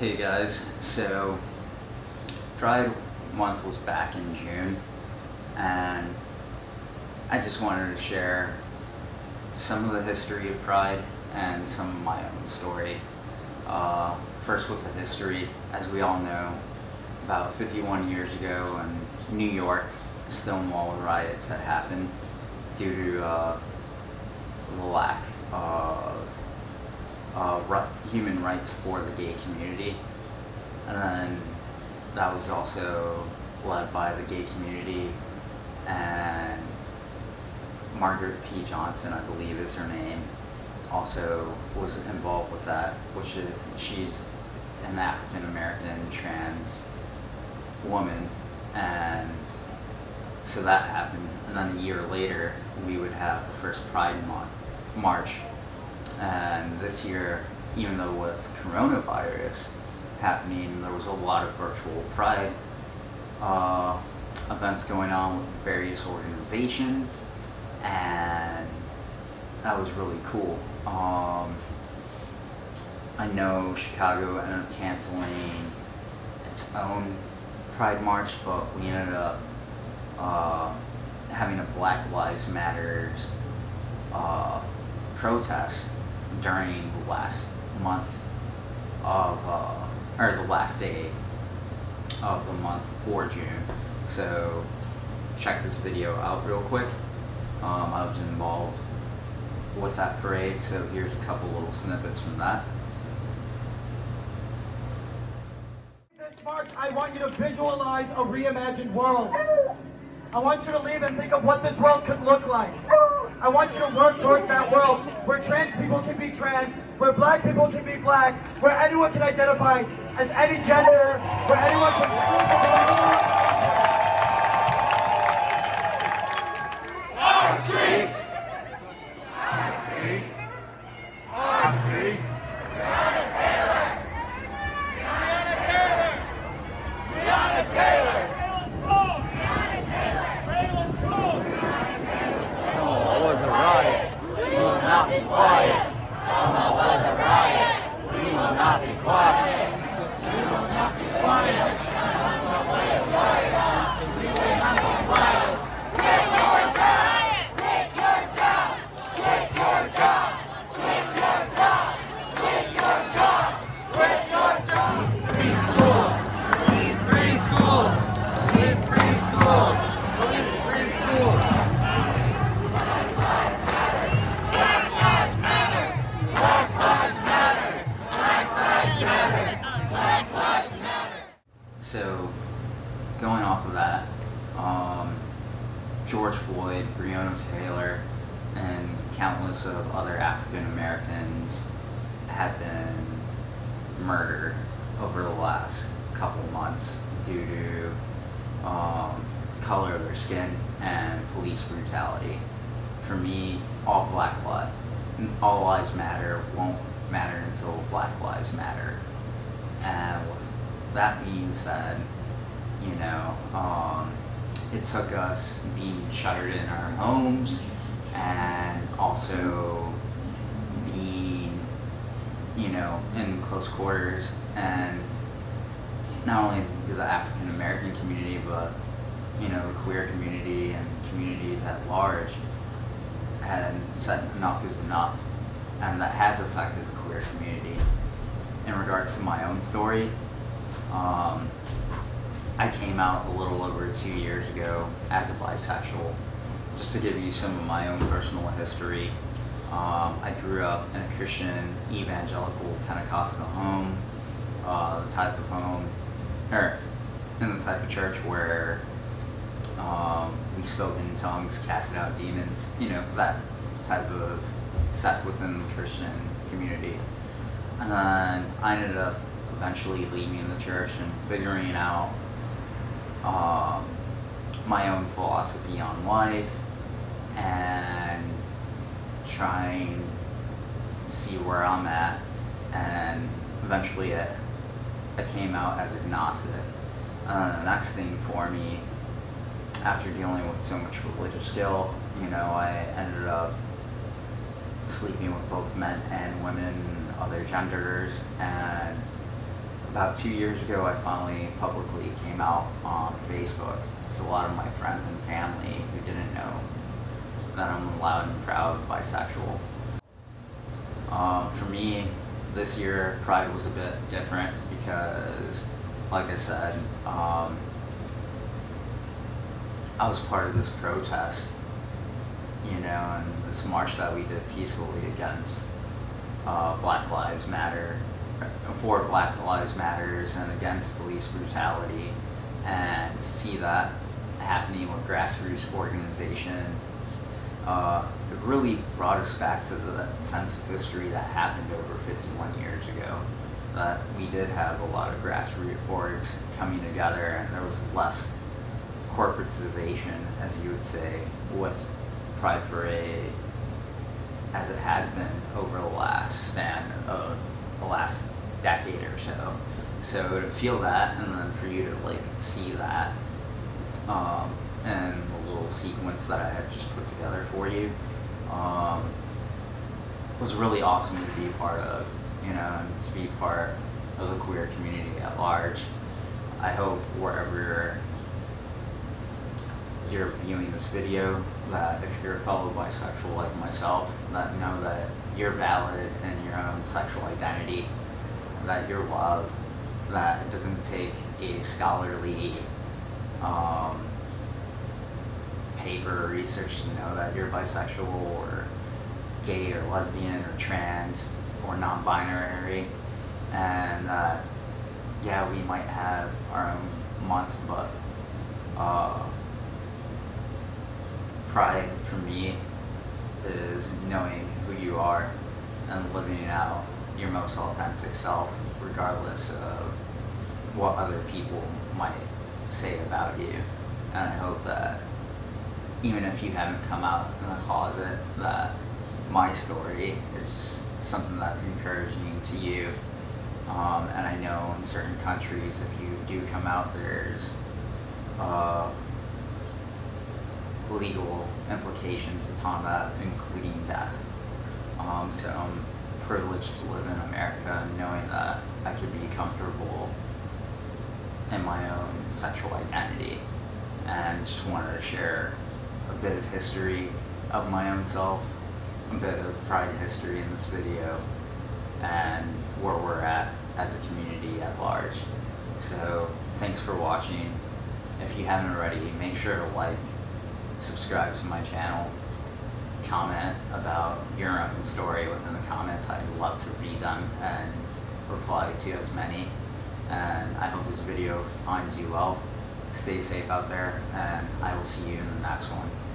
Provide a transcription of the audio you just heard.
Hey guys, so Pride Month was back in June, and I just wanted to share some of the history of Pride and some of my own story. First with the history, as we all know, about 51 years ago in New York, Stonewall Riots had happened due to the lack of human rights for the gay community, and then that was also led by the gay community, and Marsha P. Johnson, I believe is her name, also was involved with that, which is, she's an African-American trans woman, and so that happened. And then a year later we would have the first Pride Month, March. And this year, even though with coronavirus happening, there was a lot of virtual Pride events going on with various organizations, and that was really cool. I know Chicago ended up canceling its own Pride March, but we ended up having a Black Lives Matter protest during the last month of, or the last day of the month for June. So check this video out real quick. I was involved with that parade, so here's a couple little snippets from that. This March, I want you to visualize a reimagined world. I want you to leave and think of what this world could look like. I want you to work towards that world where trans people can be trans, where black people can be black, where anyone can identify as any gender, where anyone can... Our streets! Our streets! Our streets! Breonna Taylor! Breonna Taylor! Breonna Taylor! Breonna Taylor! Breonna Taylor! We will not be quiet. Stonewall was a riot. We will not be quiet. We will not be quiet. We will not be quiet. Take your job. Take your job. Take your job. Take your job. Take your job. Take your job. Free schools. Police free schools. Police free schools. Police free schools. So, going off of that, George Floyd, Breonna Taylor, and countless of other African Americans have been murdered over the last couple months due to color of their skin and police brutality. For me, all lives matter won't matter until Black Lives Matter. And that being said, you know, it took us being shuttered in our homes and also being, you know, in close quarters, and not only to the African American community, but, you know, the queer community and communities at large, and said enough is enough, and that has affected the queer community. In regards to my own story, I came out a little over 2 years ago as a bisexual. Just to give you some of my own personal history, I grew up in a Christian, evangelical, Pentecostal home, in the type of church where we spoke in tongues, casted out demons, you know, that type of sect within the Christian community. And then I ended up eventually leaving the church and figuring out my own philosophy on life and trying to see where I'm at, and eventually I came out as agnostic. The next thing for me, after dealing with so much religious guilt, you know, I ended up sleeping with both men and women, other genders, and About 2 years ago, I finally publicly came out on Facebook to a lot of my friends and family who didn't know that I'm loud and proud bisexual. For me, this year, Pride was a bit different because, like I said, I was part of this protest, you know, and this march that we did peacefully against Black Lives Matter, for Black Lives Matters, and against police brutality, and to see that happening with grassroots organizations, it really brought us back to the sense of history that happened over 51 years ago, that we did have a lot of grassroots orgs coming together, and there was less corporatization, as you would say, with Pride Parade, as it has been over the last span of the last decade or so. So to feel that, and then for you to like see that, and the little sequence that I had just put together for you, was really awesome to be part of, you know, and to be part of the queer community at large. I hope wherever you're viewing this video, that if you're a fellow bisexual like myself, that know that you're valid in your own sexual identity, that you're loved, that it doesn't take a scholarly paper or research to know that you're bisexual or gay or lesbian or trans or non-binary, and yeah, we might have our own month, but pride for me is knowing who you are and living out your most authentic self, regardless of what other people might say about you. And I hope that even if you haven't come out in the closet, that my story is just something that's encouraging to you. And I know in certain countries, if you do come out, there's legal implications upon that, including death. So I'm privileged to live in America, knowing that I could be comfortable in my own sexual identity, and just wanted to share a bit of history of my own self, a bit of pride history in this video, and where we're at as a community at large. So thanks for watching. If you haven't already, make sure to like, subscribe to my channel, comment about your own story within the comments. I'd love to read them and reply to as many. And I hope this video finds you well. Stay safe out there, and I will see you in the next one.